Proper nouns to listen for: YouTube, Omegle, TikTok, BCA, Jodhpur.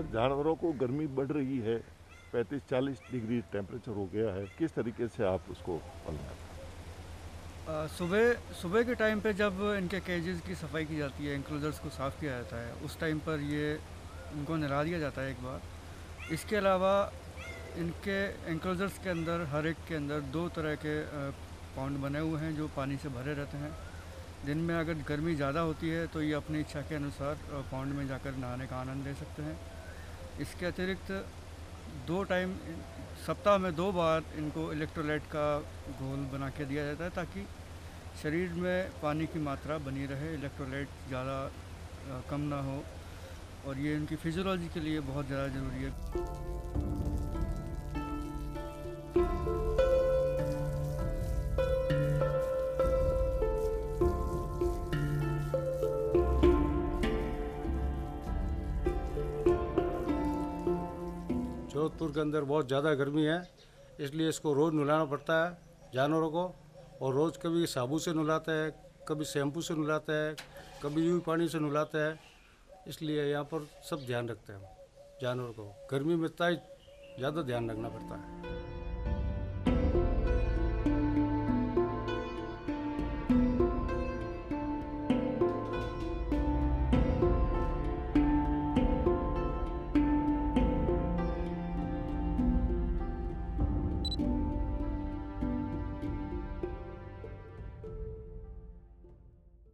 Sir जानवरों को गर्मी बढ़ रही है, 35-40 डिग्री टेम्परेचर हो गया है, किस तरीके से आप उसको पालन करते हैं? सुबह के टाइम पे जब इनके केजेस की सफाई की जाती है, इंक्लोजर्स को साफ़ किया जाता है, उस टाइम पर ये इनको नहला दिया जाता है एक बार। इसके अलावा इनके इंक्लोजर्स के अंदर, हर एक के अंदर 2 तरह के पाउंड बने हुए हैं जो पानी से भरे रहते हैं। दिन में अगर गर्मी ज़्यादा होती है तो ये अपनी इच्छा के अनुसार पाउंड में जाकर नहाने का आनंद ले सकते हैं। इसके अतिरिक्त 2 टाइम, सप्ताह में 2 बार इनको इलेक्ट्रोलाइट का घोल बना के दिया जाता है ताकि शरीर में पानी की मात्रा बनी रहे, इलेक्ट्रोलाइट ज़्यादा कम ना हो, और ये इनकी फिजियोलॉजी के लिए बहुत ज़्यादा ज़रूरी है। जोधपुर के अंदर बहुत ज़्यादा गर्मी है, इसलिए इसको रोज़ नहलाना पड़ता है जानवरों को, और रोज़ कभी साबुन से नहलाते हैं, कभी शैम्पू से नहलाते हैं, कभी यूँ पानी से नहलाते हैं। इसलिए यहाँ पर सब ध्यान रखते हैं जानवरों को, गर्मी में इतना ज़्यादा ध्यान रखना पड़ता है।